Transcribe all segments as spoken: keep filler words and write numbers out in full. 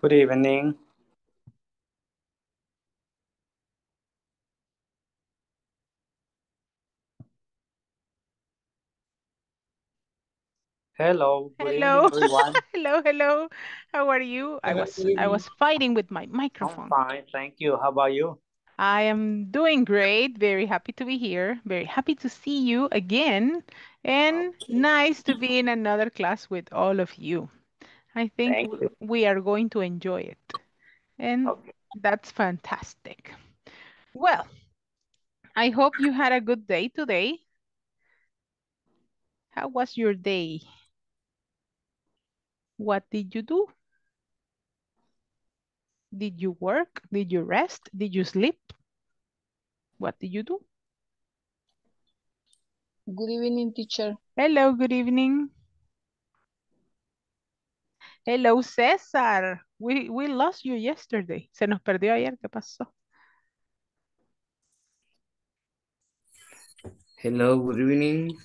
Good evening. Hello. Good evening, Hello. everyone. Hello, hello. How are you? I Good was I evening. was fighting with my I'm microphone. fine. Thank you. How about you? I am doing great. Very happy to be here. Very happy to see you again. And nice to be in another class with all of you. I think Thank w- you. we are going to enjoy it. And Okay. that's fantastic. Well, I hope you had a good day today. How was your day? What did you do? Did you work? Did you rest? Did you sleep? What did you do? Good evening, teacher. Hello, good evening. Hello, Cesar. We, we lost you yesterday. Se nos perdió ayer. ¿Qué pasó? Hello, good evening.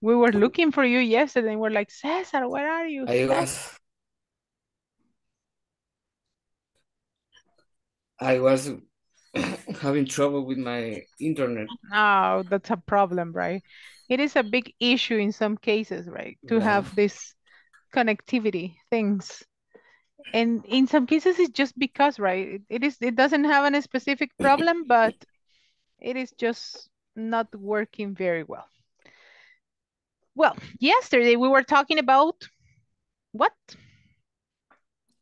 We were looking for you yesterday. We're like, Cesar, where are you? I Cesar. was I was having trouble with my internet. Oh, that's a problem, right? It is a big issue in some cases, right? To Yeah. have this connectivity things. And in some cases, it's just because, right? It, it is. It doesn't have any specific problem, but it is just not working very well. Well, yesterday we were talking about what?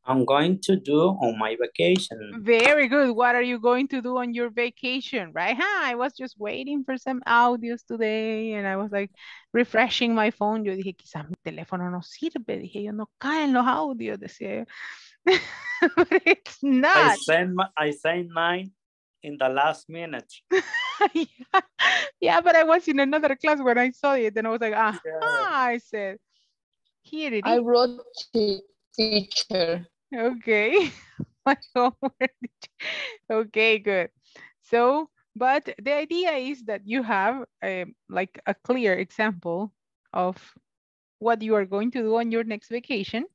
I'm going to do on my vacation. Very good. What are you going to do on your vacation, right? Huh? I was just waiting for some audios today and I was like refreshing my phone. Yo dije, quizás mi teléfono no sirve. Dije, yo no caen los audios, decía yo. But it's I not. sent my, I sent mine in the last minute. yeah. yeah, but I was in another class when I saw it and I was like, ah, Yeah. I said, here it I is. wrote it, teacher. Okay. My homework. Okay, good. So, but the idea is that you have um, like a clear example of what you are going to do on your next vacation.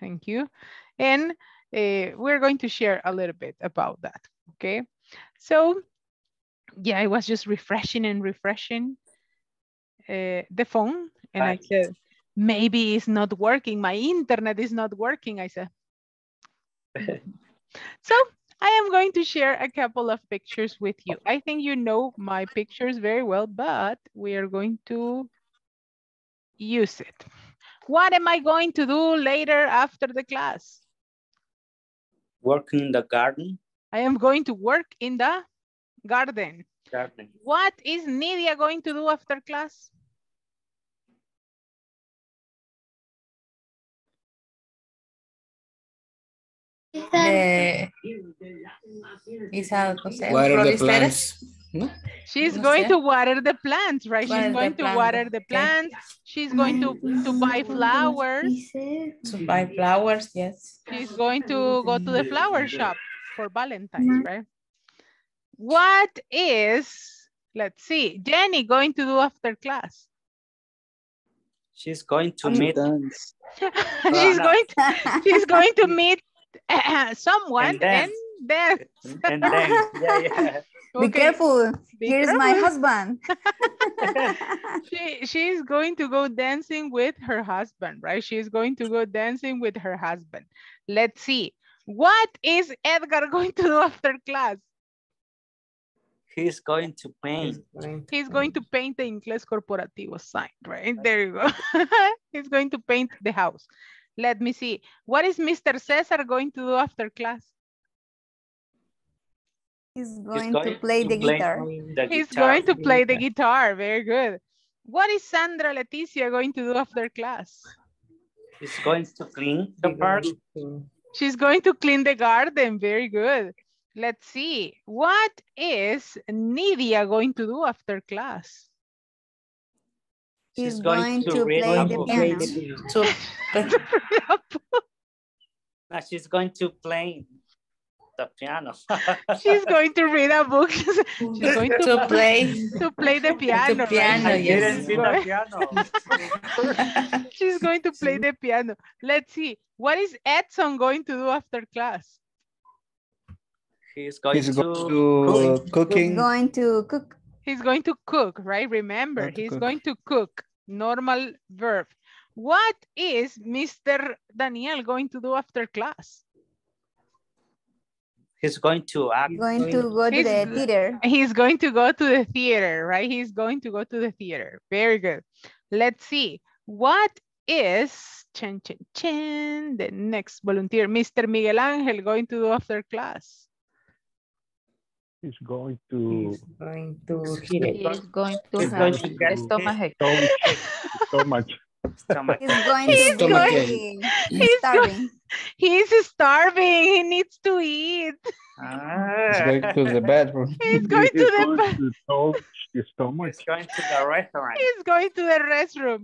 Thank you. And uh, we're going to share a little bit about that. Okay. So, yeah, I was just refreshing and refreshing uh, the phone. And I Bye. said, maybe it's not working. My internet is not working. I said, so I am going to share a couple of pictures with you. I think you know my pictures very well, but we are going to use it. What am I going to do later after the class? Working in the garden. I am going to work in the garden. Garden. What is Nidia going to do after class? Eh, Isa, José, What are the floristeras, plans? No? She's no going sé, to water the plants, right? She's cuál es going de to planta, water the okay. plants. She's going to, to buy flowers. To buy flowers, yes. She's going to go to the flower shop for Valentine's, right? What is, let's see, Jenny going to do after class? She's going to meet Dance. she's Rana going to, she's going to meet someone and and dance then and dance. Yeah, yeah. Be Okay, careful. be Here's my careful. husband. She she's going to go dancing with her husband, right? She's going to go dancing with her husband. Let's see. What is Edgar going to do after class? He's going to He's paint. going to He's going to paint the Ingles Corporativo sign, right? There you go. He's going to paint the house. Let me see. What is Mister Cesar going to do after class? He's He's going to going play to the play guitar. the He's guitar. going to play the guitar. Very good. What is Sandra Leticia going to do after class? He's going to clean the park. to She's going to clean the garden. Very good. Let's see. What is Nidia going to do after class? He's She's going going to to read play a the book. play piano. the piano. To, She's going to play. the piano. She's going to read a book. She's going to, to play to play the piano. The piano, right? Yes. The piano. She's going to play the piano. Let's see. What is Edson going to do after class? He's going, he's to, going to cook. cooking. He's going to cook. He's going to cook, right? Remember, he's cook. going to cook. Normal verb. What is Mister Daniel going to do after class? He's going to act. He's going to go to the theater. He's going to go to the theater, right? He's going to go to the theater. Very good. Let's see. What is chin, chin, chin, the next volunteer, Mister Miguel Angel, going to do after class? He's going to... He's going to... He's going to he's have going to stomach. Stomach. Stomach. He's going to he's stomach. Going, he's starving. He's starving. He needs to eat. Ah. He's going to the bathroom. He's going he's to the bathroom. He's going to the restaurant. He's going to the restroom.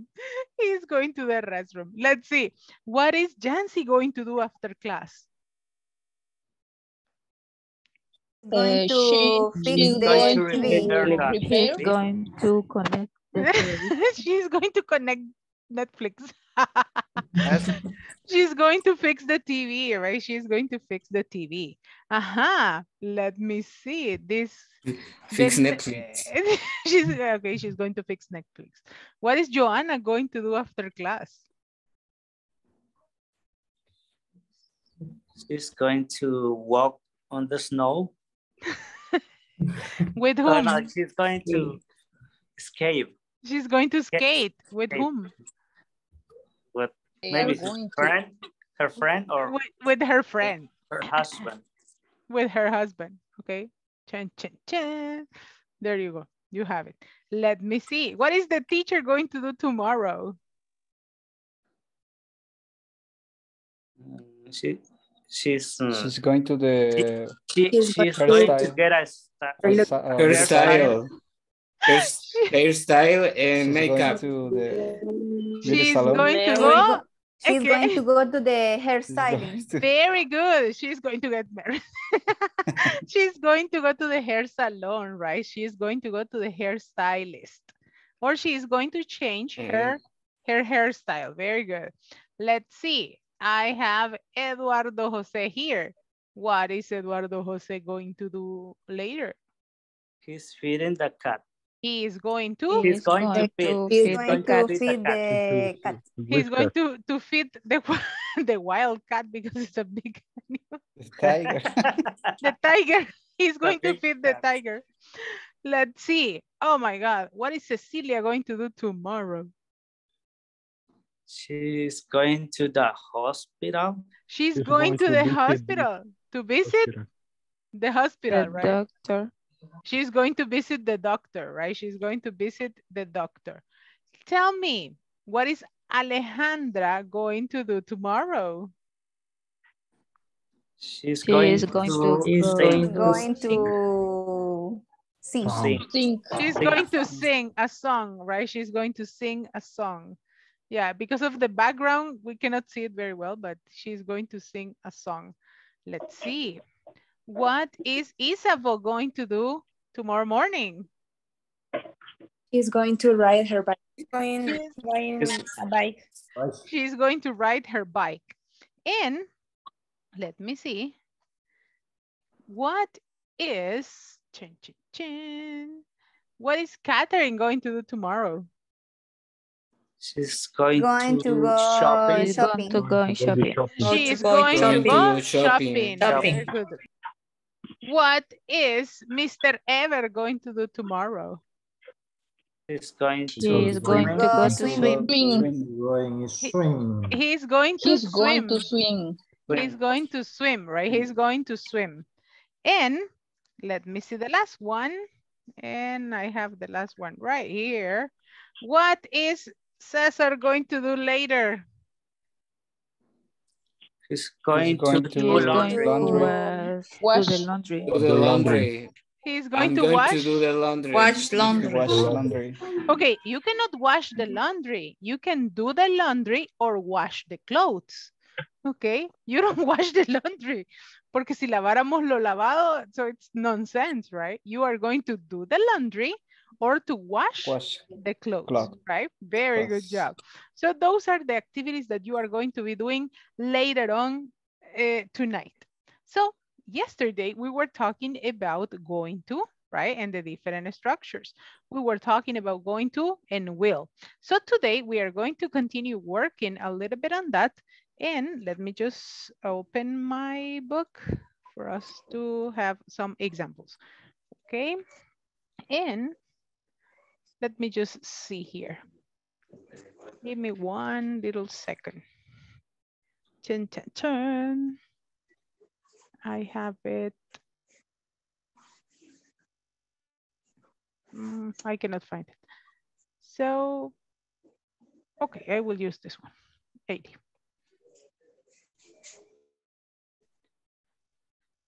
He's going to the restroom. Let's see. What is Jancy going to do after class? Going uh, to she, fix the T V. She's going to connect. She's going to connect Netflix. Yes. She's going to fix the T V, right? She's going to fix the T V. Aha! Uh-huh. Let me see this. Fix this, Netflix. She's okay. She's going to fix Netflix. What is Joanna going to do after class? She's going to walk on the snow. With whom? Oh, no, she's going to escape. She's going to skate. With escape. Whom? With maybe her friend, her friend, or with, with her friend. With her husband. With her husband. Okay. Chan, chan, chan. There you go. You have it. Let me see. What is the teacher going to do tomorrow? She. She's um, she's going to the. She, she's going style. to get a, a hairstyle, hairstyle and makeup. She's going to the, she's the going to go. She's okay. going to go to the hairstylist. Very good. She's going to get married. She's going to go to the hair salon, right? She's going to go to the hairstylist, or she's going to change mm. her her hairstyle. Very good. Let's see. I have Eduardo Jose here. What is Eduardo Jose going to do later? He's feeding the cat. He is going to? He's going to feed. He's going to feed the cat. He's going to, to feed the, the wild cat because it's a big animal. The tiger. The tiger. He's going to feed the tiger. Let's see. Oh my God. What is Cecilia going to do tomorrow? She's going to the hospital. She's, She's going, going to, to the hospital to visit hospital. the hospital, the right? Doctor. She's going to visit the doctor, right? She's going to visit the doctor. Tell me, what is Alejandra going to do tomorrow? She's she going, is going to, to sing. Going to sing. Sing. Sing. She's sing going to sing a song, right? She's going to sing a song. Yeah, because of the background, we cannot see it very well, but she's going to sing a song. Let's see. What is Isabel going to do tomorrow morning? She's going to ride her bike. She's going to ride a bike. She's going to ride her bike. And let me see. What is... Chin, chin, chin. What is Catherine going to do tomorrow? She's going, going to, to go shopping. She's going to go shopping. She's going, going to go shopping. shopping. shopping. What is Mister Ever going to do tomorrow? He's going to, He's going to go swimming. He's going to swim. He's going to swim, right? He's going to swim. And let me see the last one. And I have the last one right here. What is Cesar going to do later? He's going, he's going to, to do laundry. Going to wash do the laundry. Do the laundry. He's going I'm to going wash. To do the laundry. Wash laundry. Wash laundry. Okay, you cannot wash the laundry. You can do the laundry or wash the clothes. Okay, you don't wash the laundry. Porque si laváramos lo lavado, so it's nonsense, right? You are going to do the laundry or to wash, wash. the clothes, Cloth. right? Very Cloth. good job. So those are the activities that you are going to be doing later on uh, tonight. So yesterday we were talking about going to, right? And the different structures. We were talking about going to and will. So today we are going to continue working a little bit on that. And let me just open my book for us to have some examples, okay? And let me just see here. Give me one little second. Turn, turn, turn. I have it. Mm, I cannot find it. So, okay, I will use this one, eighty.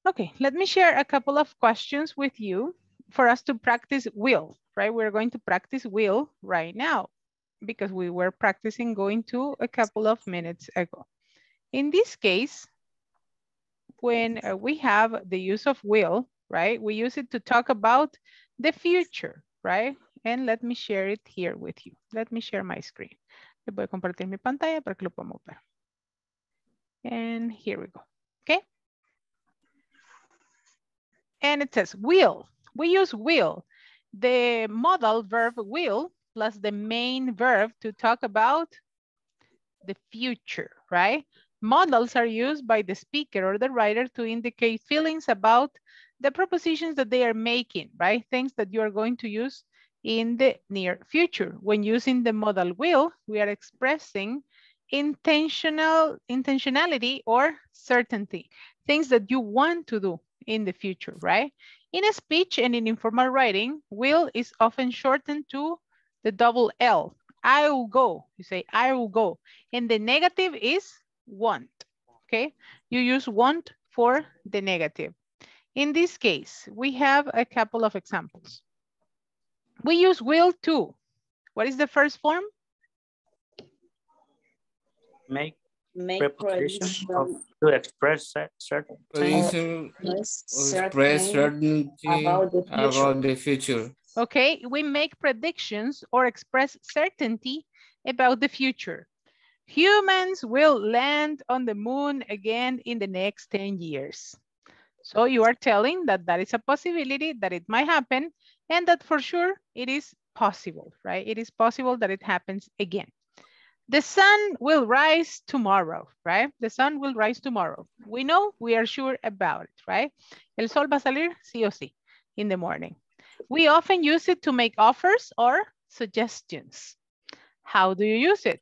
Okay, let me share a couple of questions with you for us to practice will, right? We're going to practice will right now because we were practicing going to a couple of minutes ago. In this case, when we have the use of will, right? We use it to talk about the future, right? And let me share it here with you. Let me share my screen. Le voy a compartir mi pantalla para que lo podamos ver. And here we go, okay? And it says will. We use will, the modal verb will plus the main verb to talk about the future, right? Modals are used by the speaker or the writer to indicate feelings about the propositions that they are making, right? Things that you are going to use in the near future. When using the modal will, we are expressing intentional intentionality or certainty, things that you want to do in the future, right? In a speech and in informal writing, will is often shortened to the double L. I will go, you say, I will go. And the negative is want, okay? You use want for the negative. In this case, we have a couple of examples. We use will to. What is the first form? Make. Make preposition of, to express certain things, express certainty about the, about the future. Okay, we make predictions or express certainty about the future. Humans will land on the moon again in the next ten years. So you are telling that that is a possibility, that it might happen, and that for sure it is possible, right? It is possible that it happens again. The sun will rise tomorrow, right? The sun will rise tomorrow. We know, we are sure about it, right? El sol va a salir sí o sí in the morning. We often use it to make offers or suggestions. How do you use it?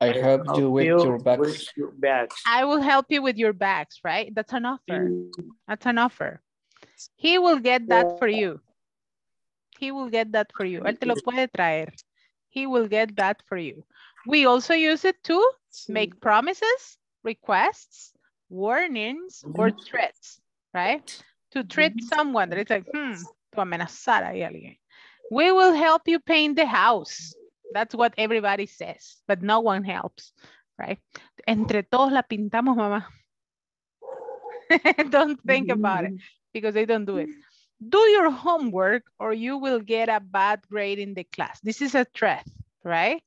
I help you with your bags. I will help you with your bags, right? That's an offer. That's an offer. He will get that for you. He will get that for you. Él te lo puede traer. He will get that for you. We also use it to make promises, requests, warnings, or threats, right? To threat someone that is like, hmm, to amenazar a alguien. We will help you paint the house. That's what everybody says, but no one helps, right? Entre todos la pintamos, mamá. Don't think about it because they don't do it. Do your homework or you will get a bad grade in the class. This is a threat, right?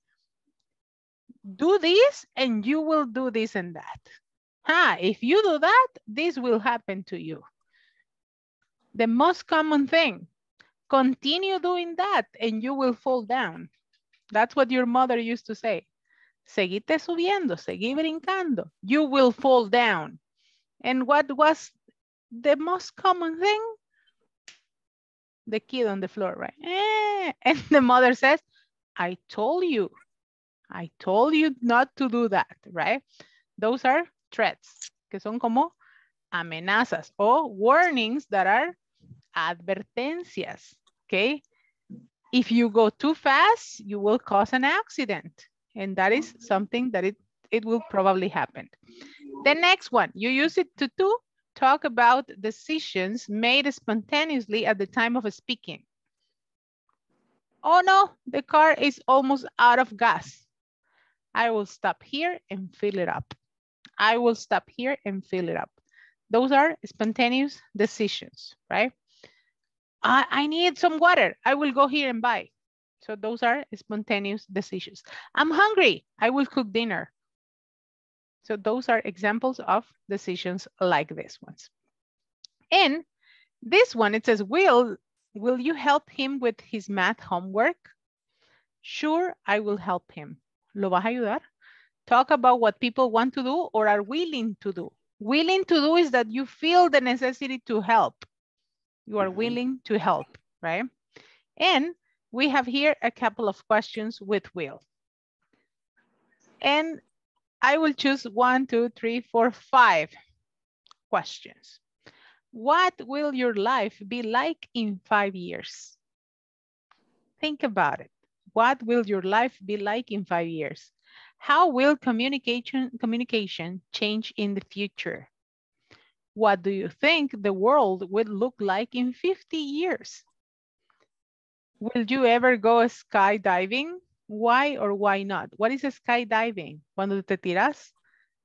Do this and you will do this and that. Ha, if you do that, this will happen to you. The most common thing, continue doing that and you will fall down. That's what your mother used to say. Seguite subiendo, seguí brincando. You will fall down. And what was the most common thing? The kid on the floor, right? Eh. And the mother says, I told you, I told you not to do that, right? Those are threats, que son como amenazas or warnings that are advertencias, okay? If you go too fast, you will cause an accident. And that is something that it, it will probably happen. The next one, you use it to do. Talk about decisions made spontaneously at the time of speaking. Oh no, the car is almost out of gas. I will stop here and fill it up. I will stop here and fill it up. Those are spontaneous decisions, right? I, I need some water. I will go here and buy. So those are spontaneous decisions. I'm hungry. I will cook dinner. So those are examples of decisions like this ones. And this one, it says, will, will you help him with his math homework? Sure, I will help him. ¿Lo vas a ayudar? Talk about what people want to do or are willing to do. Willing to do is that you feel the necessity to help. You are willing to help, right? And we have here a couple of questions with will. And I will choose one, two, three, four, five questions. What will your life be like in five years? Think about it. What will your life be like in five years? How will communication, communication change in the future? What do you think the world will look like in fifty years? Will you ever go skydiving? Why or why not? What is skydiving? Cuando te tiras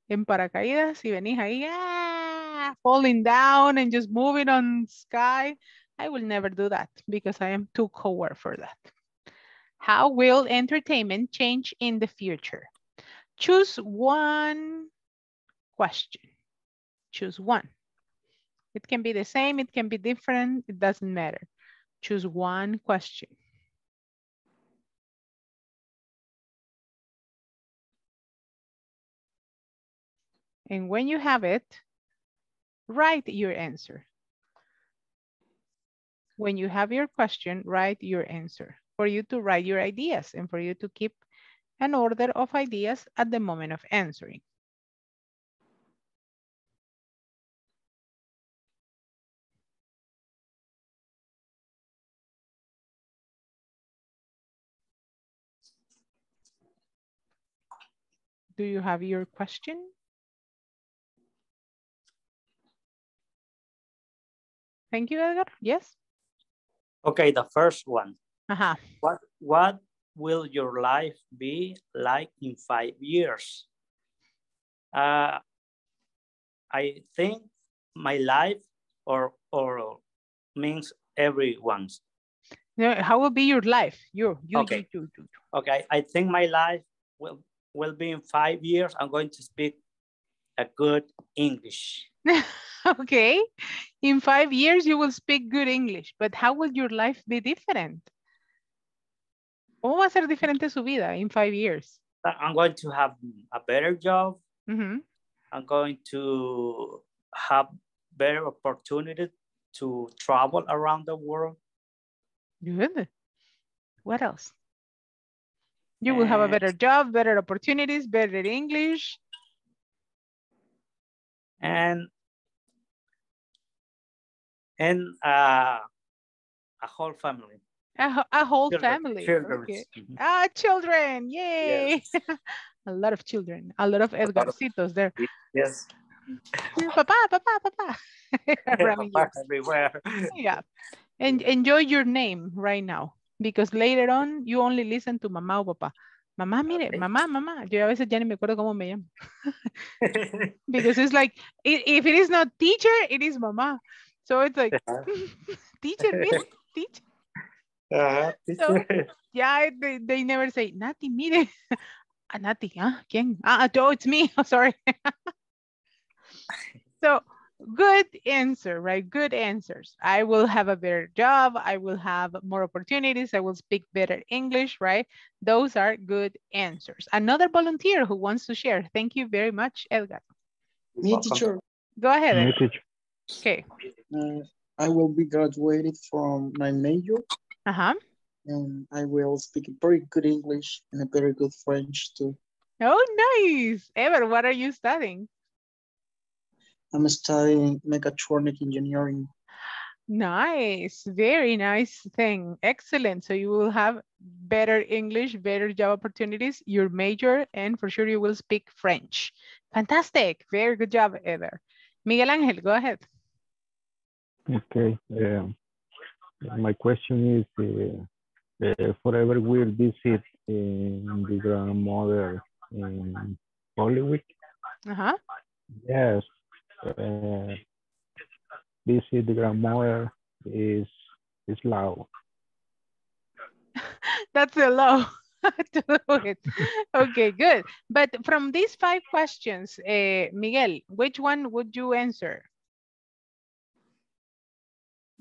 en paracaídas y venís ahí, ah, falling down and just moving on sky. I will never do that because I am too coward for that. How will entertainment change in the future? Choose one question. Choose one. It can be the same, it can be different, it doesn't matter. Choose one question. And when you have it, write your answer. When you have your question, write your answer. For you to write your ideas and for you to keep an order of ideas at the moment of answering. Do you have your question? Thank you, Edgar. Yes? Okay, the first one. Uh-huh. What, what will your life be like in five years? Uh, I think my life or, or means everyone's. No, how will be your life? You, you, okay. You, you, you, you. Okay, I think my life will, will be in five years. I'm going to speak a good English. Okay, in five years, you will speak good English, but how will your life be different? ¿Cómo va a ser diferente su vida in five years? I'm going to have a better job. Mm-hmm. I'm going to have better opportunity to travel around the world. Good. What else? You and... will have a better job, better opportunities, better English. And, and uh, a whole family. A, a whole children, family. Children. Okay. Mm-hmm. Ah, children. Yay. Yes. A lot of children. A lot of Edgarcitos there. Yes. Papa, papa, papa. Papa everywhere. Yeah. And enjoy your name right now. Because later on, you only listen to mamá o papá. Mamá, mire, okay. mamá, mamá. Yo a veces ya ni me acuerdo cómo me llamo. Because it's like, if it is not teacher, it is mamá. So it's like, teacher, mire, teacher. Uh, so, yeah, they, they never say, Nati, mire. Ah, Nati, huh? ¿Quién? Ah, oh, it's me. Oh, sorry. So, good answer, right? Good answers. I will have a better job. I will have more opportunities. I will speak better English, right? Those are good answers. Another volunteer who wants to share. Thank you very much, Edgar. Me, teacher. Go ahead. Me, teacher. Okay. Uh, I will be graduated from my major. Uh-huh. And I will speak very good English and a very good French too. Oh, nice. Ever, what are you studying? I'm studying mechatronic engineering. Nice. Very nice thing. Excellent. So you will have better English, better job opportunities, your major, and for sure you will speak French. Fantastic. Very good job, Ever. Miguel Angel, go ahead. Okay. Yeah. My question is, uh, uh, forever will visit uh, the grandmother in Hollywood. Uh-huh. Yes. Uh, this is the grandmother is is loud. That's a low to do it. Okay, good. But from these five questions, uh, Miguel, which one would you answer?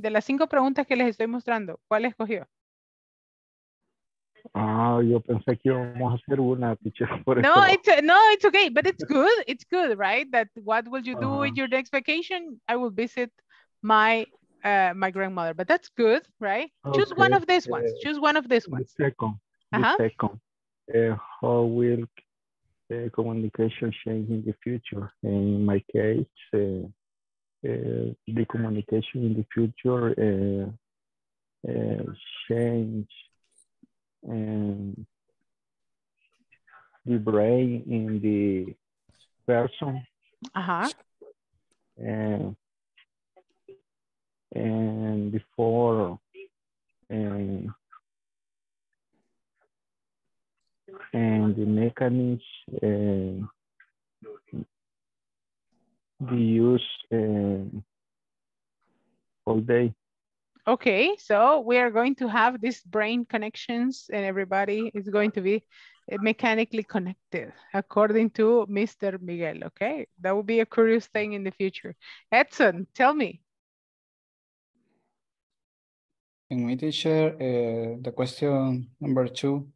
De las cinco preguntas que les estoy mostrando, ¿cuál escogió? Ah, yo pensé que íbamos a hacer una, teacher. Por no, it's, no, it's okay, but it's good. It's good, right? That what will you do uh-huh. with your next vacation? I will visit my uh, my grandmother, but that's good, right? Okay. Choose one of these ones. Uh, Choose one of these ones. The second. The uh-huh. second. Uh, how will uh, communication change in the future? In my case, uh, uh, the communication in the future uh, uh, change. And the brain in the person. Uh-huh. And, and before and, and the mechanism and the use and all day. Okay, so we are going to have these brain connections and everybody is going to be mechanically connected according to Mister Miguel, okay? That will be a curious thing in the future. Edson, tell me. In my teacher, uh, the question number two,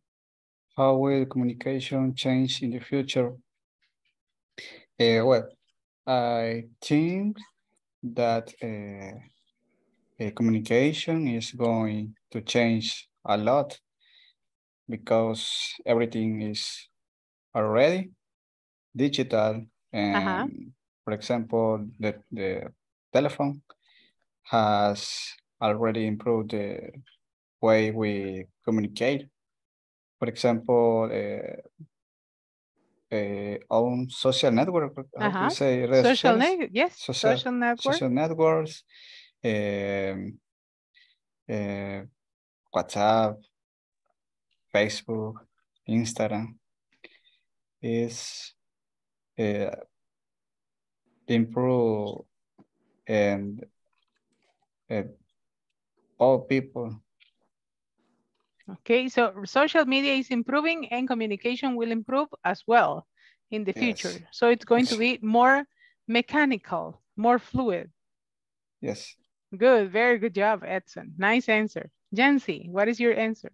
how will communication change in the future? Uh, well, I think that uh, Uh, communication is going to change a lot because everything is already digital. And uh-huh. for example, the, the telephone has already improved the way we communicate. For example, uh, uh, on social network, how uh-huh. do you say? Social, social ne yes, social, social, network. social networks. Um, uh, WhatsApp, Facebook, Instagram is uh, improve and uh, all people. Okay, so social media is improving and communication will improve as well in the yes. future. So it's going to be more mechanical, more fluid. Yes. Good, very good job, Edson. Nice answer. Jency, what is your answer?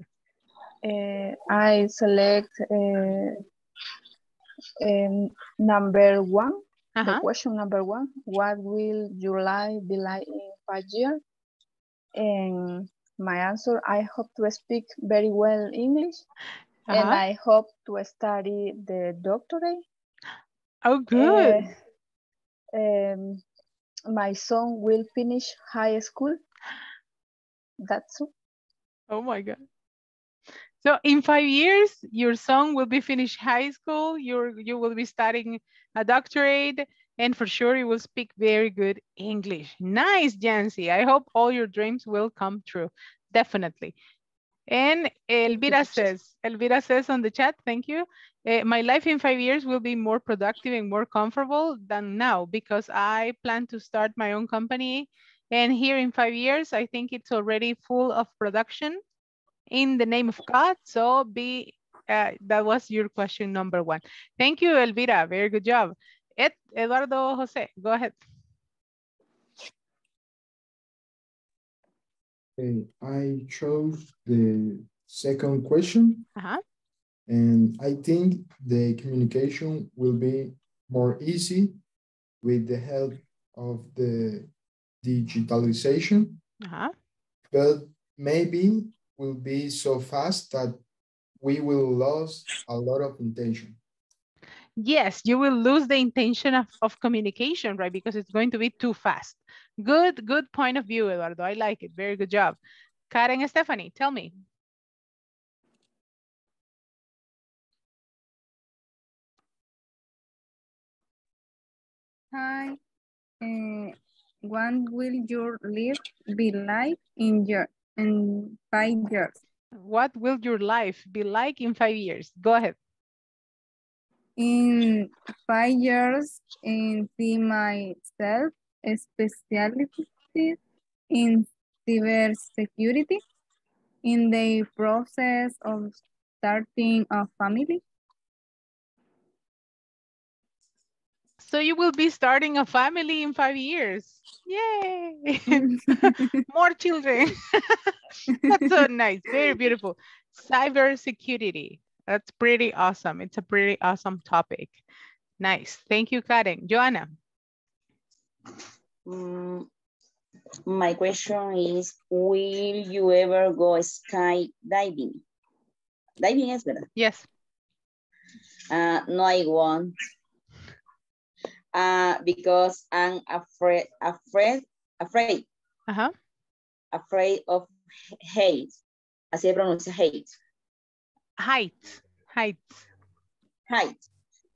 Uh, I select uh, um, number one, uh-huh. the question number one. What will your life be like in five years? And my answer, I hope to speak very well English. Uh-huh. And I hope to study the doctorate. Oh, good. Uh, um, my son will finish high school. That's it. Oh my God. So in five years, your son will be finished high school. You're, you will be studying a doctorate and for sure you will speak very good English. Nice, Jancy. I hope all your dreams will come true. Definitely. And Elvira says, Elvira says on the chat, thank you. Uh, my life in five years will be more productive and more comfortable than now because I plan to start my own company. And here in five years, I think it's already full of production in the name of God. So be uh, that was your question number one. Thank you, Elvira. Very good job. Ed, Eduardo Jose, go ahead. Hey, I chose the second question. Uh-huh. And I think the communication will be more easy with the help of the digitalization. Uh-huh. But maybe will be so fast that we will lose a lot of intention. Yes, you will lose the intention of, of communication, right? Because it's going to be too fast. Good, good point of view, Eduardo. I like it. Very good job. Karen and Stephanie, tell me. Hi, uh, what will your life be like in, your, in five years? What will your life be like in five years? Go ahead. In and five years in myself specialty in cybersecurity in the process of starting a family. So you will be starting a family in five years. Yay. More children. That's so nice. Very beautiful. Cybersecurity. That's pretty awesome. It's a pretty awesome topic. Nice. Thank you, Karen. Joanna. Mm, my question is, will you ever go skydiving? Diving is better. Yes. Uh, no, I won't. Uh, because I'm afraid, afraid, afraid, uh-huh. afraid of height. Así se pronuncia height. Height, height, height.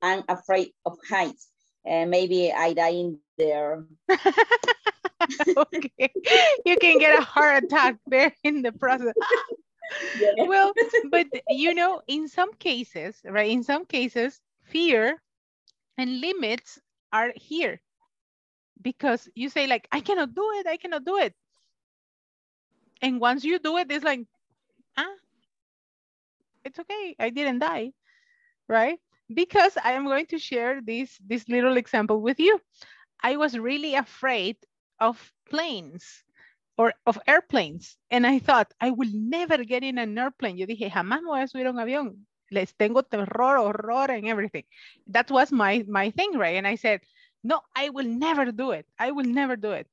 I'm afraid of height. Uh, maybe I die in there. Okay, you can get a heart attack there in the process. Yeah. Well, but you know, in some cases, right? In some cases, fear and limits are here because you say like, I cannot do it, I cannot do it. And once you do it, it's like, ah, it's okay, I didn't die, right? Because I am going to share this, this little example with you. I was really afraid of planes or of airplanes. And I thought, I will never get in an airplane. Yo dije, jamás me voy a subir a un avión. Les tengo terror, horror, and everything. That was my, my thing, right? And I said, no, I will never do it. I will never do it.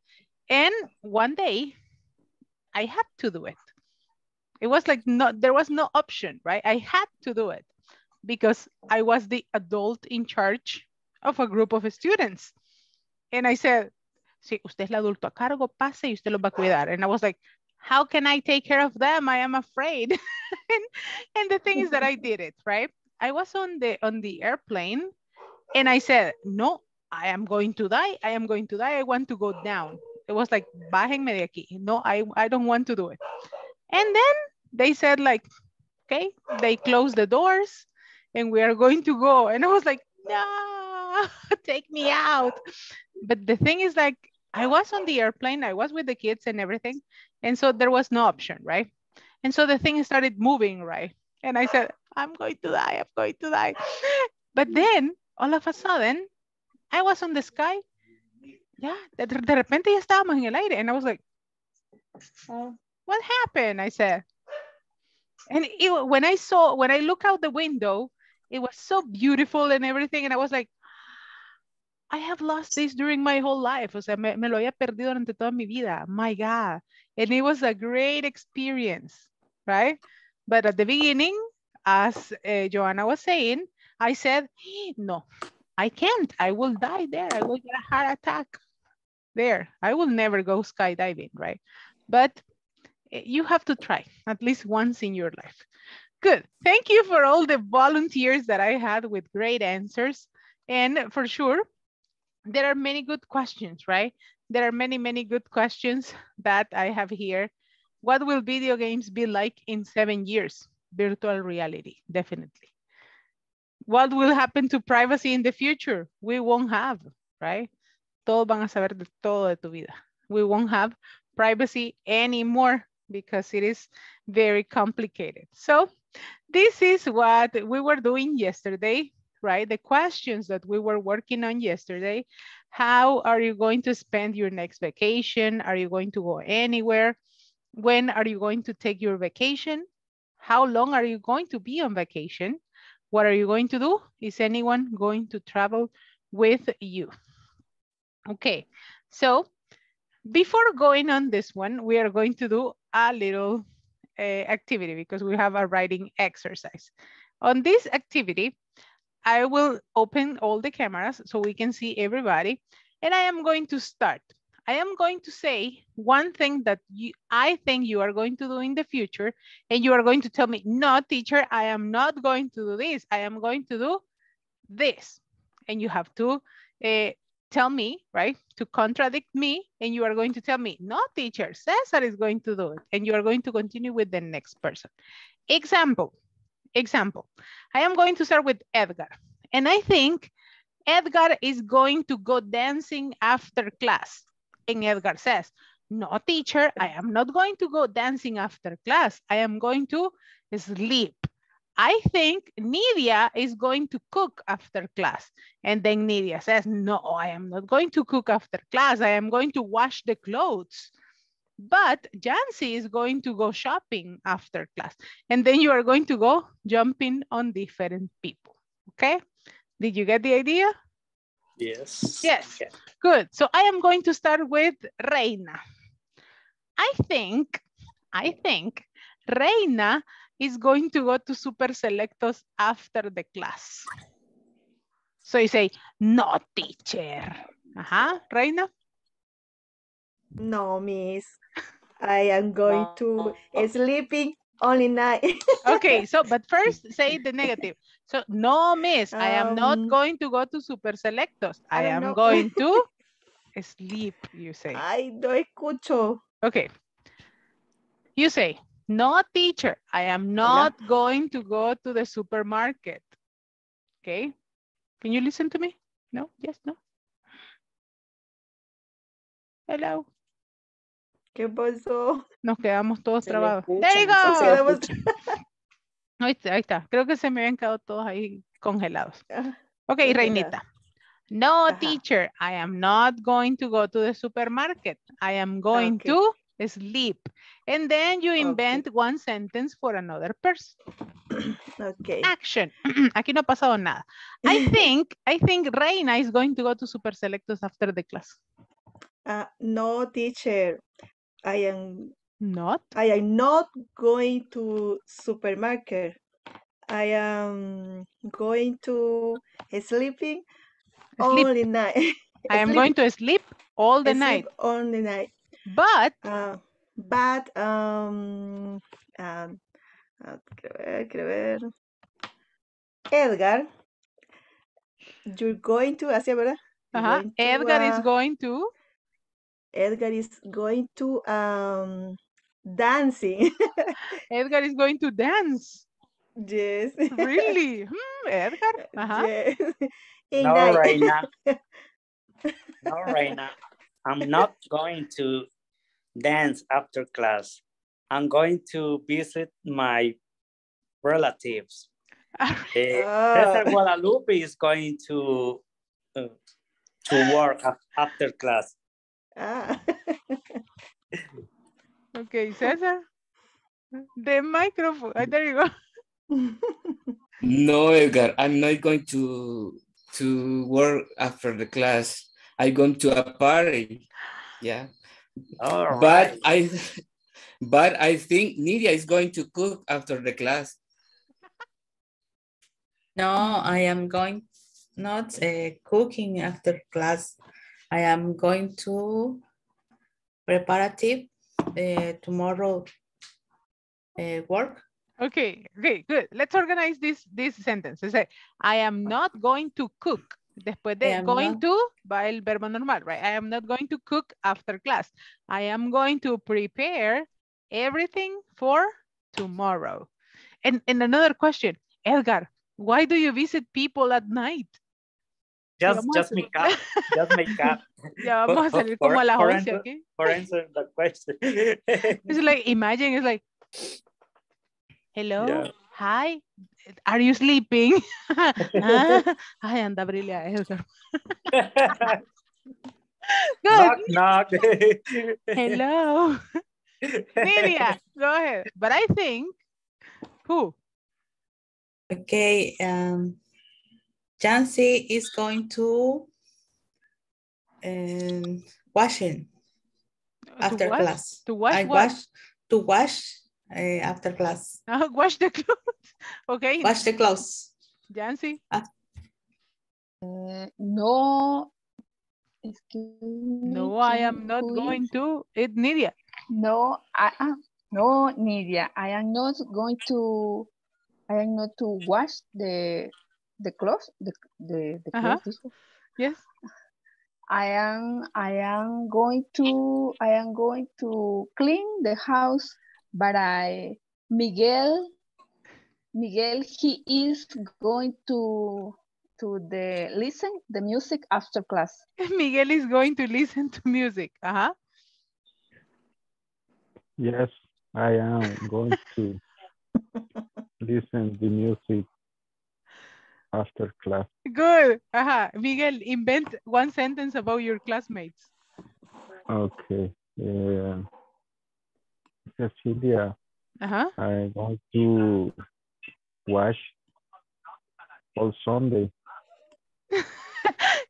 And one day, I had to do it. It was like, no, there was no option, right? I had to do it because I was the adult in charge of a group of students. And I said, si usted es el adulto a cargo, pase y usted los va a cuidar. And I was like, how can I take care of them? I am afraid. and, and the thing is that I did it, right? I was on the on the airplane and I said, no, I am going to die. I am going to die. I want to go down. It was like, bájenme de aquí. No, I, I don't want to do it. And then they said like, okay, they closed the doors and we are going to go. And I was like, no, take me out. But the thing is like, I was on the airplane. I was with the kids and everything. And so there was no option, right? And so the thing started moving, right? And I said, I'm going to die, I'm going to die. But then all of a sudden, I was on the sky. Yeah, de, de repente ya estábamos en el aire. And I was like, what happened? I said. And it, when I saw, when I look out the window, it was so beautiful and everything. And I was like, I have lost this during my whole life. O sea, me, me lo había perdido durante toda mi vida. My God. And it was a great experience, right? But at the beginning, as uh, Joanna was saying, I said, no, I can't. I will die there. I will get a heart attack there. I will never go skydiving, right? But you have to try at least once in your life. Good. Thank you for all the volunteers that I had with great answers. And for sure, there are many good questions, right? There are many, many good questions that I have here. What will video games be like in seven years? Virtual reality, definitely. What will happen to privacy in the future? We won't have, right? Todos van a saber de todo de tu vida. We won't have privacy anymore because it is very complicated. So this is what we were doing yesterday, right? The questions that we were working on yesterday. How are you going to spend your next vacation? Are you going to go anywhere? When are you going to take your vacation? How long are you going to be on vacation? What are you going to do? Is anyone going to travel with you? Okay, so before going on this one, we are going to do a little uh, activity because we have a writing exercise. On this activity, I will open all the cameras so we can see everybody. And I am going to start. I am going to say one thing that you, I think you are going to do in the future. And you are going to tell me, no, teacher, I am not going to do this. I am going to do this. And you have to uh, tell me, right, to contradict me. And you are going to tell me, no, teacher, Cesar is going to do it. And you are going to continue with the next person. Example. Example, I am going to start with Edgar. And I think Edgar is going to go dancing after class. And Edgar says, no, teacher, I am not going to go dancing after class. I am going to sleep. I think Nidia is going to cook after class. And then Nidia says, no, I am not going to cook after class. I am going to wash the clothes. But Jancy is going to go shopping after class. And then you are going to go jumping on different people, okay? Did you get the idea? Yes. Yes, okay. Good. So I am going to start with Reina. I think, I think Reina is going to go to Super Selectos after the class. So you say, no, teacher. Uh-huh, Reina? No, miss. I am going to sleeping only night. Okay, so but first say the negative. So no, miss, um, I am not going to go to Super Selectos. I, I am know. going to sleep, you say. I no escucho. Okay. You say, no, teacher, I am not no. going to go to the supermarket. Okay. Can you listen to me? No? Yes, no? Hello. ¿Qué pasó? Nos quedamos todos trabados. There you go. Ahí está. Creo que se me habían quedado todos ahí congelados. Ok, Reinita. No, Ajá. teacher, I am not going to go to the supermarket. I am going okay. to sleep. And then you invent okay. one sentence for another person. Okay. Action. Aquí no ha pasado nada. I think, I think Reina is going to go to Super Selectos after the class. Uh, no, teacher. I am not. I am not going to supermarket. I am going to sleeping sleep. all the night. I am going to sleep all the sleep night. All the night. But. Uh, but um. Um. Edgar, you're going to. Así, ¿verdad? Uh-huh. To, Edgar uh, is going to. Edgar is going to um, dancing. Edgar is going to dance. Yes. Really? Hmm, Edgar? Uh-huh. Yes. No, Reina. No, Reina. I'm not going to dance after class. I'm going to visit my relatives. uh, Cesar Guadalupe is going to, uh, to work after class. Ah. Okay, Cesar. The microphone. Oh, there you go. No, Edgar, I'm not going to to work after the class. I'm going to a party. Yeah. All right. But I but I think Nidia is going to cook after the class. No, I am going not uh, cooking after class. I am going to preparative uh, tomorrow uh, work. Okay, okay, good. Let's organize this this sentence. Let's say, I am not going to cook. Después de going not... to, va el verbo normal, right? I am not going to cook after class. I am going to prepare everything for tomorrow. And, and another question, Edgar, why do you visit people at night? Just, just make up, just make up. Yeah, vamos for, a salir como for, a las once, answer, okay? For answering the question. It's like, imagine, it's like, hello, yeah. Hi, are you sleeping? Ah, I anda brilha, Edgar. Good. Knock, knock. Hello. Nidia, go ahead. But I think, who? Okay, um. Jancy is going to um, washing after to wash? class. To wash I what? Wash, to wash uh, after class. Uh, wash the clothes. Okay. Wash the clothes. Jancy? Uh, uh, no. Excuse me. No, I am not going to. It, Nidia. No, I am. No, Nidia. I am not going to. I am not to wash the. The clothes, the the, the uh-huh. clothes. Yes, I am. I am going to. I am going to clean the house. But I, Miguel, Miguel, he is going to to the listen the music after class. Miguel is going to listen to music. Uh-huh. Yes, I am going to listen the music after class. Good. Uh-huh. Miguel, invent one sentence about your classmates. Okay. Yeah. Cecilia, uh-huh. I'm going to watch all Sunday.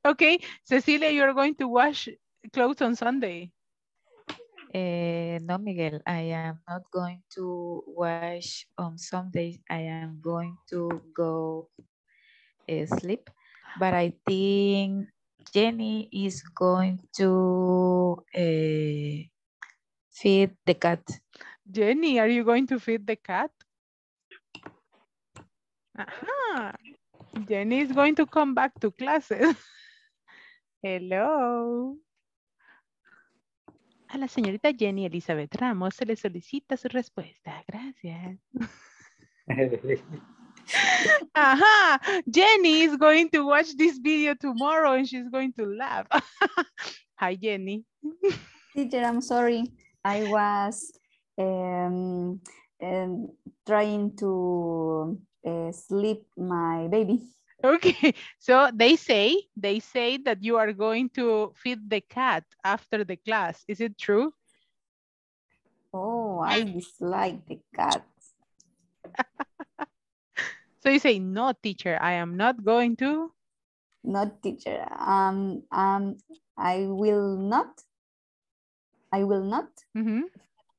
Okay, Cecilia, you're going to wash clothes on Sunday. Uh, no, Miguel, I am not going to wash on Sunday. I am going to go uh, sleep. But I think Jenny is going to uh, feed the cat. Jenny, are you going to feed the cat? Uh-huh. Jenny is going to come back to classes. Hello. A la señorita Jenny Elizabeth Ramos se le solicita su respuesta. Gracias. Aha. Jenny is going to watch this video tomorrow and she's going to laugh. Hi, Jenny. Teacher, I'm sorry. I was um, um, trying to... Uh, sleep my baby. Okay, so they say they say that you are going to feed the cat after the class. Is it true? Oh, I dislike the cat. So you say, no, teacher, I am not going to. No, teacher. Um, um, I will not. I will not. Mm-hmm.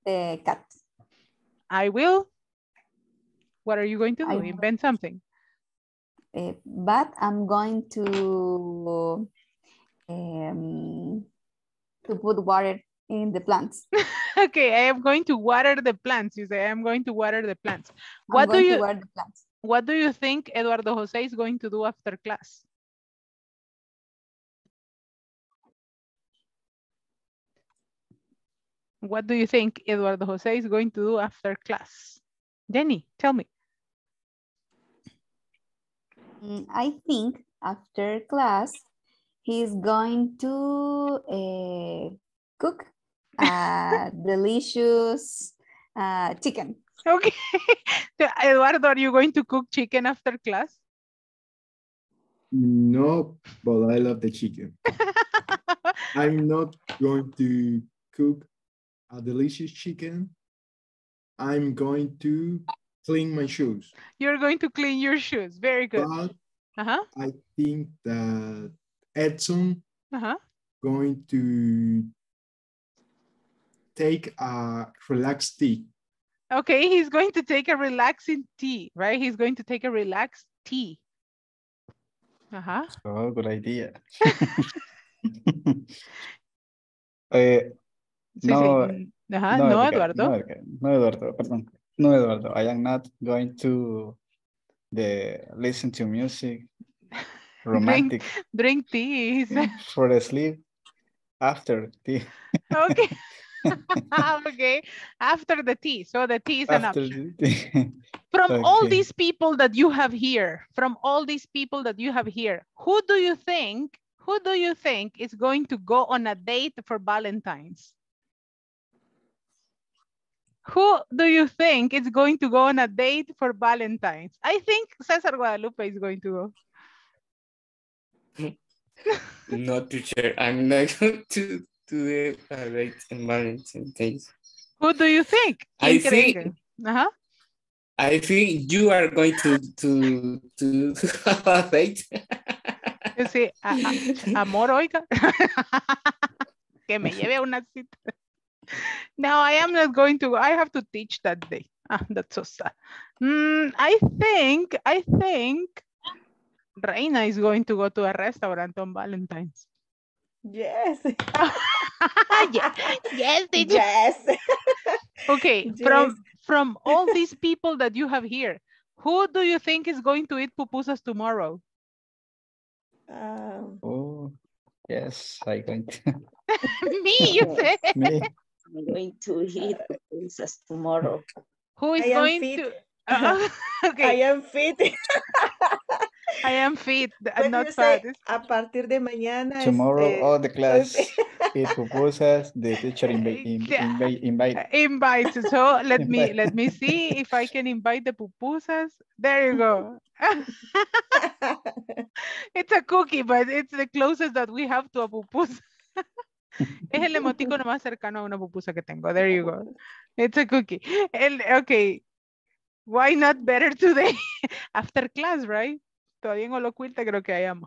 The cat. I will. What are you going to do? I, Invent something. Uh, but I'm going to um, to put water in the plants. Okay, I am going to water the plants. You say I am going to water the plants. What do you water the plants. What do you think Eduardo Jose is going to do after class? What do you think Eduardo Jose is going to do after class? Jenny, tell me. I think after class, he's going to uh, cook a delicious uh, chicken. Okay. So, Eduardo, are you going to cook chicken after class? No, but I love the chicken. I'm not going to cook a delicious chicken. I'm going to clean my shoes. You're going to clean your shoes. Very good. But uh-huh. I think that Edson uh-huh. going to take a relaxed tea. Okay, he's going to take a relaxing tea, right? He's going to take a relaxed tea. Uh-huh. Oh, good idea. uh, no, uh -huh. no, no, Eduardo. No, no, Eduardo, pardon. No, Eduardo, I am not going to the, listen to music, romantic. Drink, drink tea. For the sleep, after tea. Okay. Okay, after the tea. So the tea is an option. From okay. all these people that you have here, from all these people that you have here, who do you think, who do you think is going to go on a date for Valentine's? Who do you think is going to go on a date for Valentine's? I think Cesar Guadalupe is going to go. No, teacher, I'm not going to do a date on Valentine's. Who do you think? I think, uh-huh. I think you are going to to to have a date. You see, amor, oiga, que me lleve a una cita. No, I am not going to. I have to teach that day. Ah, that's so sad. Mm, I think, I think Reina is going to go to a restaurant on Valentine's. Yes. Yes. Yes, teacher. Yes. Okay, yes. From, from all these people that you have here, who do you think is going to eat pupusas tomorrow? Um. Oh, yes, I'm going to. Me, you said. Me. I'm going to eat pupusas tomorrow. Who is going fit. to? Uh, okay. I am fit. I am fit. I'm not fat. A partir de mañana. Tomorrow, este... all the class is proposals. The teacher invite. Invite. invite. invite. So let invite. me let me see if I can invite the pupusas. There you go. It's a cookie, but it's the closest that we have to a pupusa. Es el emoticono más cercano a una pupusa que tengo. There you go. It's a cookie. El, okay. Why not better today? After class, right? Todavía en Holocuilta creo que hayamos.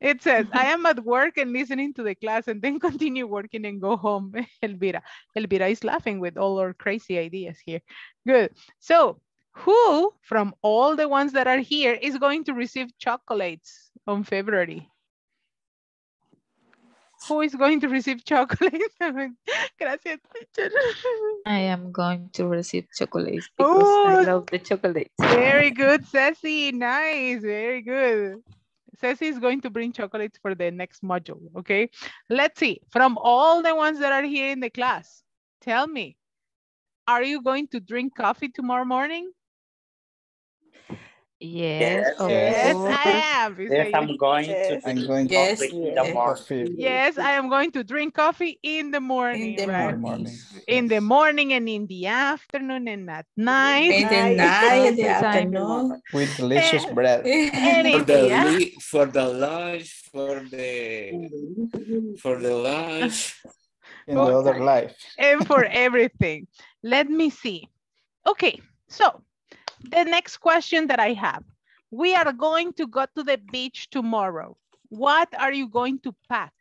It says, I am at work and listening to the class and then continue working and go home. Elvira. Elvira is laughing with all our crazy ideas here. Good. So, who from all the ones that are here is going to receive chocolates on February? Who is going to receive chocolates? Gracias, teacher. I am going to receive chocolates because oh, I love the chocolates. Very good, Ceci. Nice. Very good. Ceci is going to bring chocolates for the next module. Okay. Let's see. From all the ones that are here in the class, tell me, are you going to drink coffee tomorrow morning? Yes, yes, yes, I am. Yes, I'm going yes. to I'm going yes, coffee yes. in the morning. Yes, I am going to drink coffee in the morning. In the, right? morning. In the morning and in the afternoon and at night. In the night and the afternoon. With delicious and, bread. And for, the, for the lunch, for the for the lunch. In the other life. And for everything. Let me see. Okay, so the next question that I have, we are going to go to the beach tomorrow. What are you going to pack?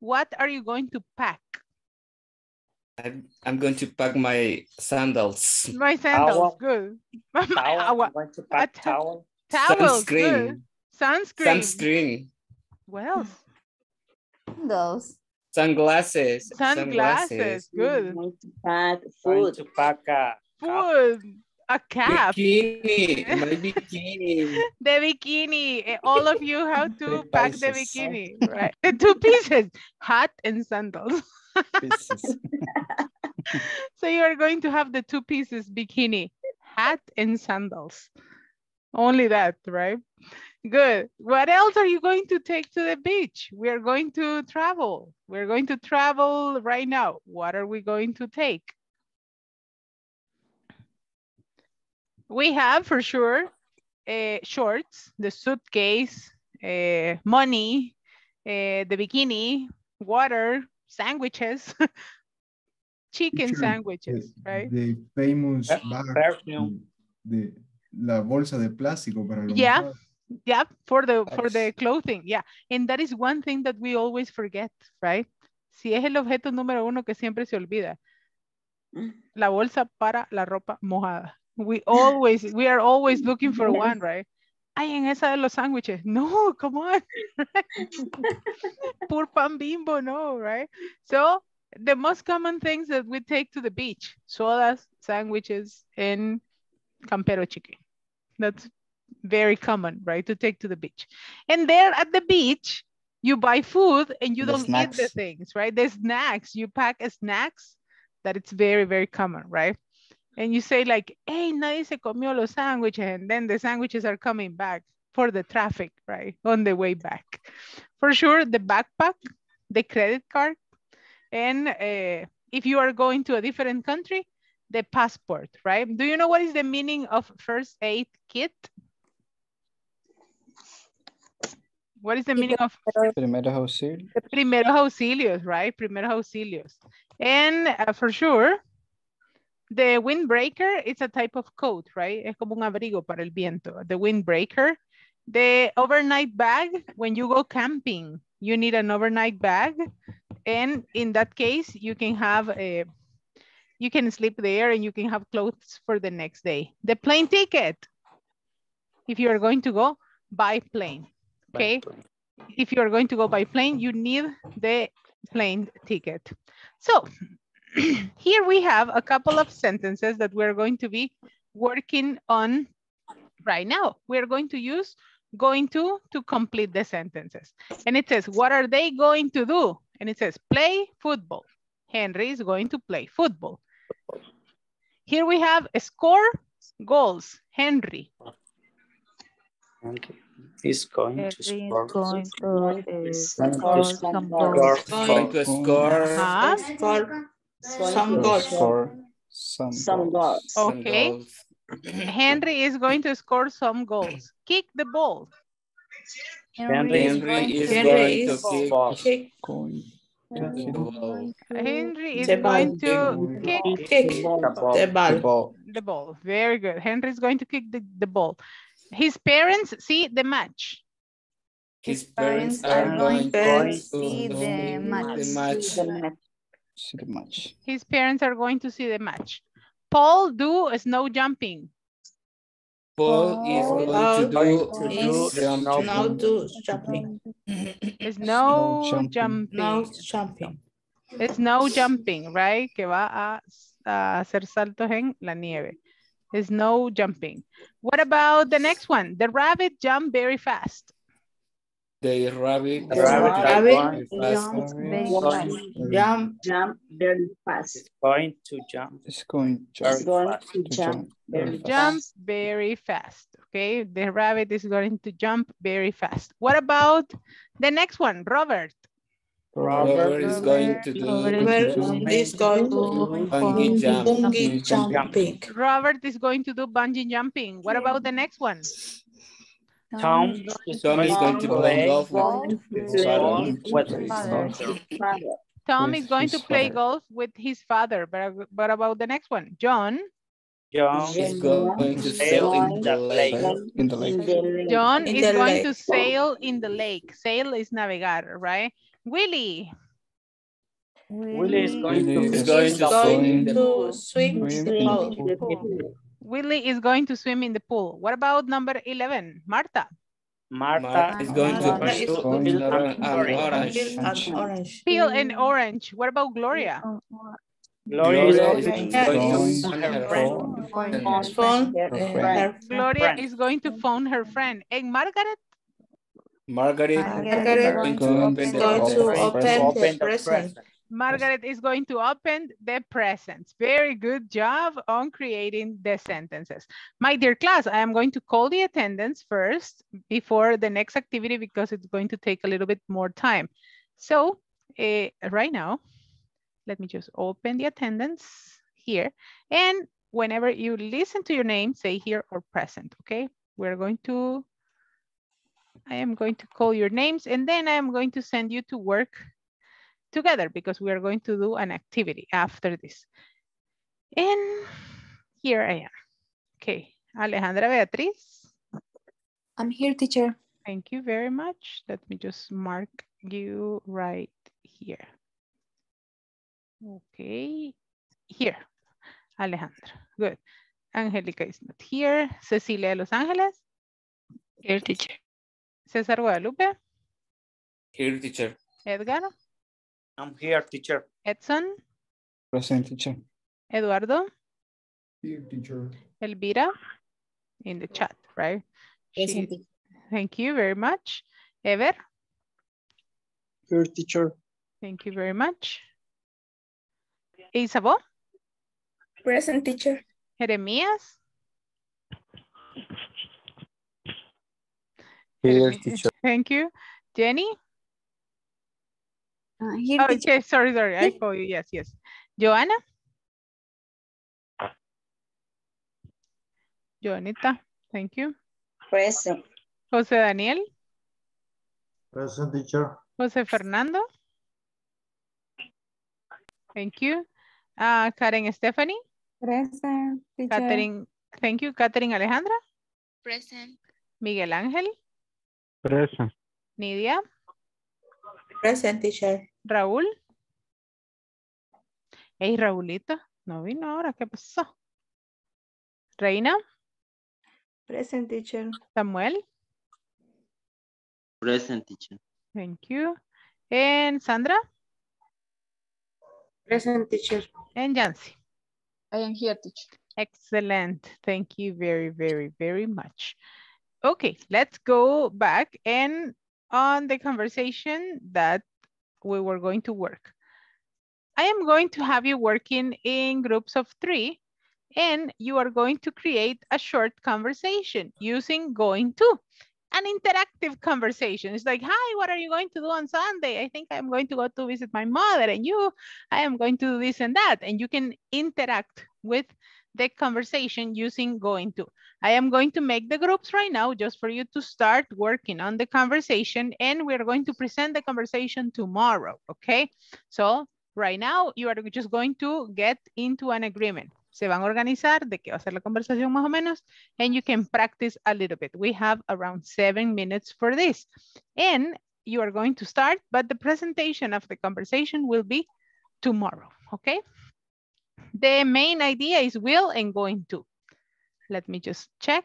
What are you going to pack? I'm, I'm going to pack my sandals. My sandals, towel. Good. My towel. I'm going to pack a towel. Towel, sunscreen. Good. Sunscreen. Sunscreen. What else? Those. Sunglasses. Sunglasses, Sunglasses. Good. I'm going to pack food. I'm going to pack a food, a cap. Bikini, my bikini. The bikini. All of you have to pack the bikini, right? The two pieces, hat and sandals. So you are going to have the two pieces, bikini, hat and sandals. Only that, right? Good. What else are you going to take to the beach? We are going to travel. We're going to travel right now. What are we going to take? We have for sure uh, shorts, the suitcase, uh, money, uh, the bikini, water, sandwiches, chicken sure. sandwiches, the, right? The famous perfume, the la bolsa de plástico para los yeah, más. yeah, for the for the clothing, yeah, and that is one thing that we always forget, right? Si es el objeto número uno que siempre se olvida, la bolsa para la ropa mojada. We always, we are always looking for one, right? Ay, en esa de los sandwiches. No, come on. Poor pan bimbo, no, right? So the most common things that we take to the beach, sodas, sandwiches, and campero chicken. That's very common, right? To take to the beach. And there at the beach, you buy food and you the don't snacks. eat the things, right? The snacks, you pack snacks that it's very, very common, right? And you say like, hey, nadie se comió los sandwiches. And then the sandwiches are coming back for the traffic, right? On the way back. For sure, the backpack, the credit card. And uh, if you are going to a different country, the passport, right? Do you know what is the meaning of first aid kit? What is the meaning of primeros auxilios? Primeros auxilios, right? Primeros auxilios. And uh, for sure, the windbreaker, it's a type of coat, right? Es como un abrigo para el viento. The windbreaker. The overnight bag, when you go camping, you need an overnight bag. And in that case, you can have a, you can sleep there and you can have clothes for the next day. The plane ticket. If you are going to go by plane, okay? By plane. If you are going to go by plane, you need the plane ticket. So, here we have a couple of sentences that we're going to be working on right now. We're going to use going to to complete the sentences. And it says, what are they going to do? And it says, play football. Henry is going to play football. Here we have a score, goals, Henry. Okay. He's going He's to score. Going to score. Going to score. Score. Some goals. Some, some goals. goals. Okay. Henry is going to score some goals. Kick the ball. Henry, Henry is going to kick the ball. Henry is going to kick the ball. The ball. Very good. Henry is going to kick the, the ball. His parents see the match. His parents are going to see the match. See the match. His parents are going to see the match. Paul do snow jumping. Paul is going to do snow jumping. Snow jumping. Jumping. Snow jumping, right? Que va a hacer saltos en la nieve. There's no jumping. What about the next one? The rabbit jumped very fast. The rabbit, the rabbit, rabbit jumped very fast. Jump, jump very fast. It's going to jump. It's going to jump. It's going to jump very fast. Jump very fast. Okay, the rabbit is going to jump very fast. What about the next one? Robert. Robert, Robert is going to do bungee jumping. Robert is going to do bungee jumping. What about the next one? Tom, Tom is going to play golf with his father. Tom is going to play golf with his father. But what about the next one? John. John is going to sail in the lake. In the lake. John is going to sail in the lake. Sail is navegar, right? Willie. Willie. Willie is going Willie to, is going to, going to swim, swim in the pool. Willie is going to swim in the pool. What about number eleven? Martha. Martha, Martha is going to peel an orange. orange. Peel an orange. What about Gloria? Gloria is going to phone her friend. And Margaret? Margaret, Margaret is going to open the presents. Margaret is going to open the presents. Very good job on creating the sentences. My dear class, I am going to call the attendance first before the next activity because it's going to take a little bit more time. So uh, right now, let me just open the attendance here. And whenever you listen to your name, say here or present, okay? We're going to I am going to call your names and then I am going to send you to work together because we are going to do an activity after this. And here I am. Okay, Alejandra Beatriz. I'm here, teacher. Thank you very much. Let me just mark you right here. Okay, here, Alejandra, good. Angelica is not here. Cecilia de Los Angeles. Here, teacher. Cesar Guadalupe. Here, teacher. Edgar. I'm here, teacher. Edson. Present, teacher. Eduardo. Here, teacher. Elvira. In the chat, right? Present. She, thank you very much. Ever. Here, teacher. Thank you very much. Isabel. Present, teacher. Jeremias. Here, teacher. Thank you. Jenny? Uh, here, oh, okay, sorry, sorry. I call you. Yes, yes. Joanna? Joanita, thank you. Present. Jose Daniel? Present, teacher. Jose Fernando? Thank you. Uh, Karen Stephanie? Present, teacher. Catherine, thank you. Catherine Alejandra? Present. Miguel Angel? Present. Nidia. Present, teacher. Raúl. Hey, Raúlito. No vino ahora. ¿Qué pasó? Reina. Present, teacher. Samuel. Present, teacher. Thank you. And Sandra. Present, teacher. And Jancy. I am here, teacher. Excellent. Thank you very, very, very much. Okay, let's go back and on the conversation that we were going to work. I am going to have you working in groups of three and you are going to create a short conversation using going to. an interactive conversation. It's like, hi, what are you going to do on Sunday? I think I'm going to go to visit my mother, and you, I am going to do this and that. And you can interact with the conversation using going to. I am going to make the groups right now just for you to start working on the conversation, and we're going to present the conversation tomorrow, okay? So right now you are just going to get into an agreement. Se van a organizar de qué va a ser la conversación más o menos, and you can practice a little bit. We have around seven minutes for this. And you are going to start, but the presentation of the conversation will be tomorrow, okay? The main idea is will and going to. Let me just check.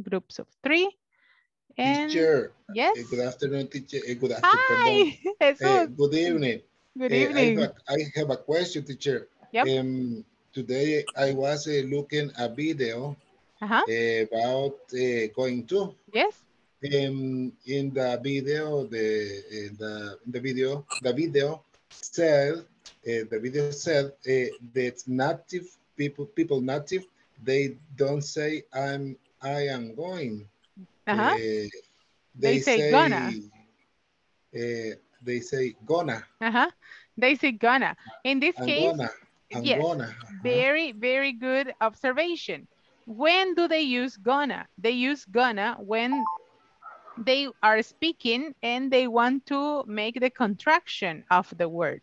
Groups of three. And teacher. Yes. Good afternoon, teacher. Good afternoon. Hi. Uh, good evening. Good evening. Uh, I, have a, I have a question, teacher. Yep. Um, today I was uh, looking a video uh-huh. about uh, going to. Yes. Um, in the video, the in the in the video, the video said. Uh, the video said uh, that native people, people native, they don't say I'm, I am going. Uh-huh. uh, they, they say, say gonna. Uh, they say gonna. Uh-huh. They say gonna. In this I'm case, gonna. Yes, gonna. Uh-huh. very, very good observation. When do they use gonna? They use gonna when they are speaking and they want to make the contraction of the word.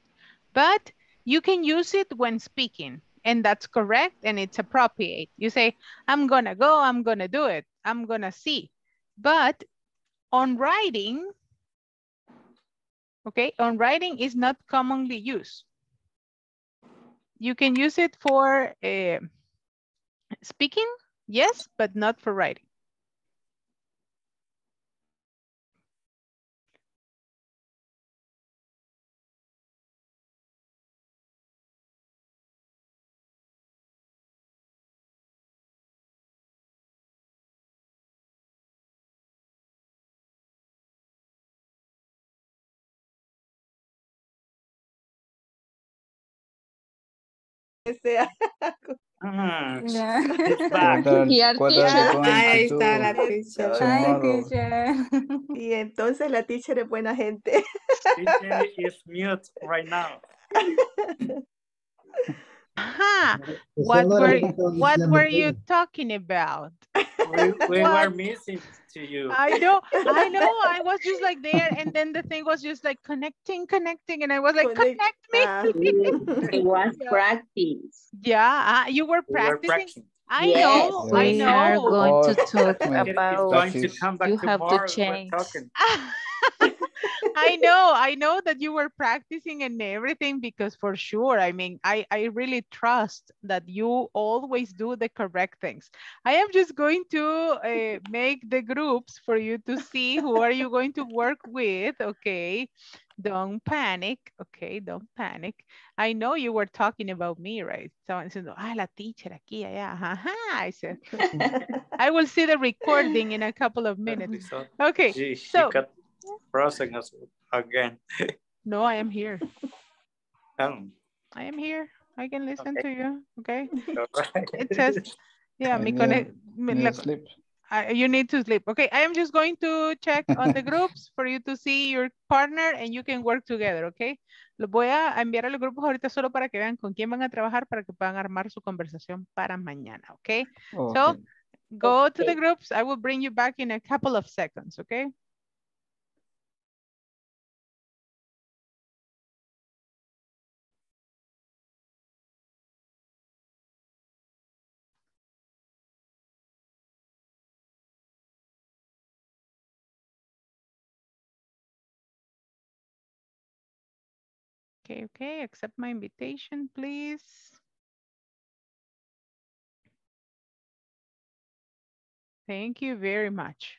But you can use it when speaking, and that's correct, and it's appropriate. You say, I'm gonna go, I'm gonna do it, I'm gonna see. But on writing, okay, on writing is not commonly used. You can use it for uh, speaking, yes, but not for writing. Sea. Ah, yeah. Ahí está la teacher. Hi, teacher. Y entonces la teacher es buena gente. Teacher is mute right now. Aha. What were what were you talking about? We, we were missing to you. I know, I know. I was just like there, and then the thing was just like connecting, connecting, and I was like, connect, connect me. Uh, it was practice. Yeah, uh, you were practicing. We were I yes. know, we I know. We are going to talk about. Going to come back you have to change. I know, I know that you were practicing and everything, because for sure, I mean, I, I really trust that you always do the correct things. I am just going to uh, make the groups for you to see who are you going to work with, okay? Don't panic, okay, don't panic. I know you were talking about me, right? So I said, ah, la teacher aquí, allá, ajá. I said, I will see the recording in a couple of minutes. Okay, Gee, so... Crossing us again. No, I am here. Um, I am here. I can listen okay. to you. Okay. Right. It says, yeah, me connect. You need to sleep. Okay. I am just going to check on the groups for you to see your partner and you can work together. Okay. Los voy a enviar a los grupos ahorita solo para que vean con quién van a trabajar para que puedan armar su conversación para mañana. Okay. okay. So go okay. to the groups. I will bring you back in a couple of seconds. Okay. Okay, okay, accept my invitation, please. Thank you very much.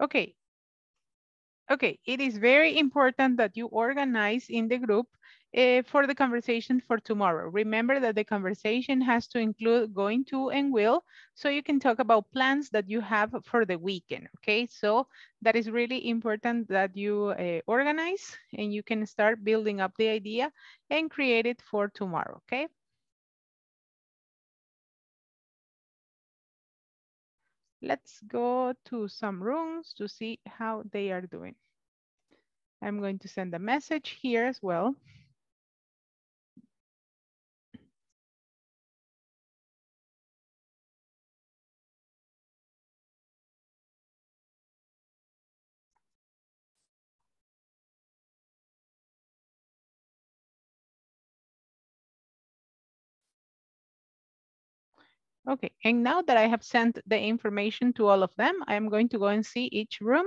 Okay. Okay, it is very important that you organize in the group uh, for the conversation for tomorrow. Remember that the conversation has to include going to and will, so you can talk about plans that you have for the weekend, okay? So that is really important that you uh, organize and you can start building up the idea and create it for tomorrow, okay? Let's go to some rooms to see how they are doing. I'm going to send a message here as well. Okay, and now that I have sent the information to all of them, I am going to go and see each room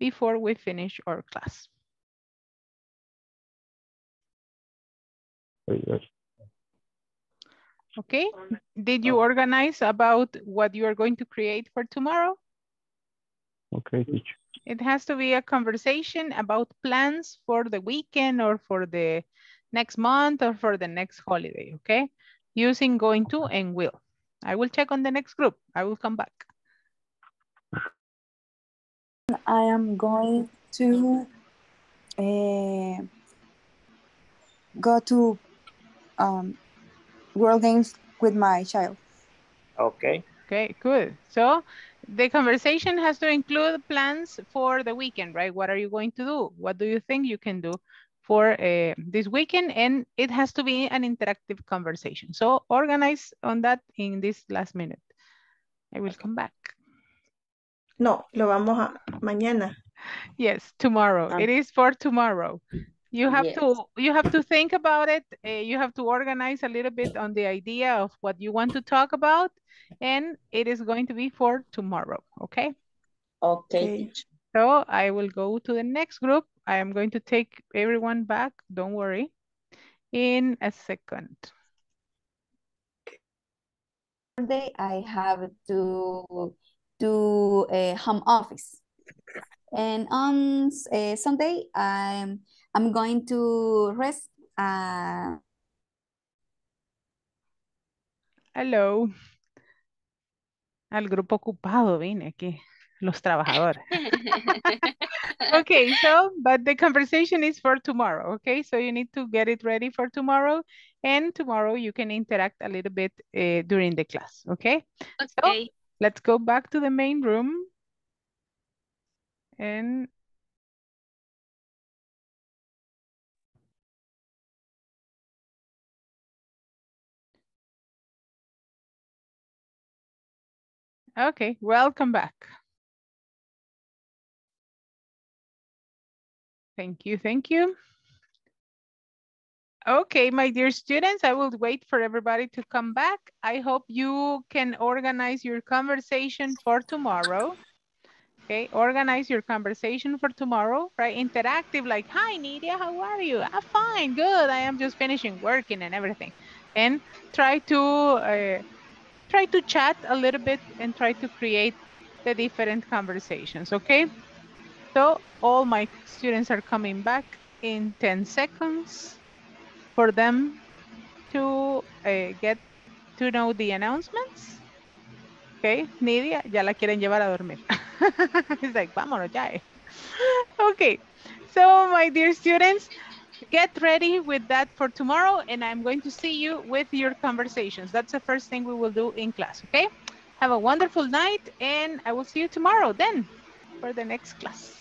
before we finish our class. Okay, did you organize about what you are going to create for tomorrow? Okay, teacher. It has to be a conversation about plans for the weekend or for the next month or for the next holiday, okay? Using going to and will. I will check on the next group. I will come back. I am going to uh, go to um, World Games with my child. Okay. Okay, good. So the conversation has to include plans for the weekend, right? What are you going to do? What do you think you can do for uh, this weekend, and it has to be an interactive conversation. So organize on that in this last minute. I will come back. No, lo vamos a mañana. Yes, tomorrow. Um, it is for tomorrow. You have yes. to you have to think about it. Uh, you have to organize a little bit on the idea of what you want to talk about, and it is going to be for tomorrow. Okay. Okay. So I will go to the next group. I am going to take everyone back, don't worry, in a second. Monday, I have to do a home office. And on uh, Sunday, I'm, I'm going to rest. Uh... Hello. Al grupo ocupado vine aquí. Los trabajadores. Okay, so, but the conversation is for tomorrow, okay? So you need to get it ready for tomorrow, and tomorrow you can interact a little bit uh, during the class, okay? Okay. So, let's go back to the main room. And... Okay, welcome back. Thank you, thank you. Okay, my dear students, I will wait for everybody to come back. I hope you can organize your conversation for tomorrow. Okay, organize your conversation for tomorrow, right? Interactive, like, hi, Nidia, how are you? I'm fine, good, I am just finishing working and everything. And try to, uh, try to chat a little bit and try to create the different conversations, okay? So all my students are coming back in ten seconds for them to uh, get to know the announcements. Okay, Nidia, ya la quieren llevar a dormir. It's like, vámonos ya. Okay, so my dear students, get ready with that for tomorrow, and I'm going to see you with your conversations. That's the first thing we will do in class, okay? Have a wonderful night, and I will see you tomorrow then for the next class.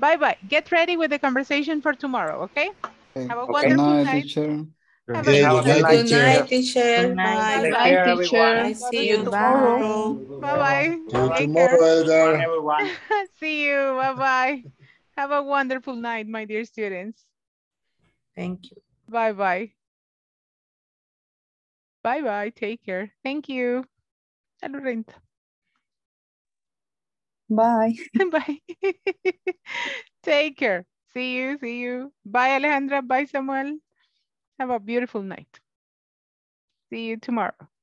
Bye-bye. Get ready with the conversation for tomorrow, okay? okay. Have a okay. wonderful night. Good night, teacher. Have a good night, teacher. teacher. Bye. Bye, teacher. I see you tomorrow. Bye-bye. Tomorrow, see you. Bye-bye. Have a wonderful night, my dear students. Thank you. Bye-bye. Bye-bye. Take care. Thank you. Bye. Bye. Take care. See you. See you. Bye, Alejandra. Bye, Samuel. Have a beautiful night. See you tomorrow.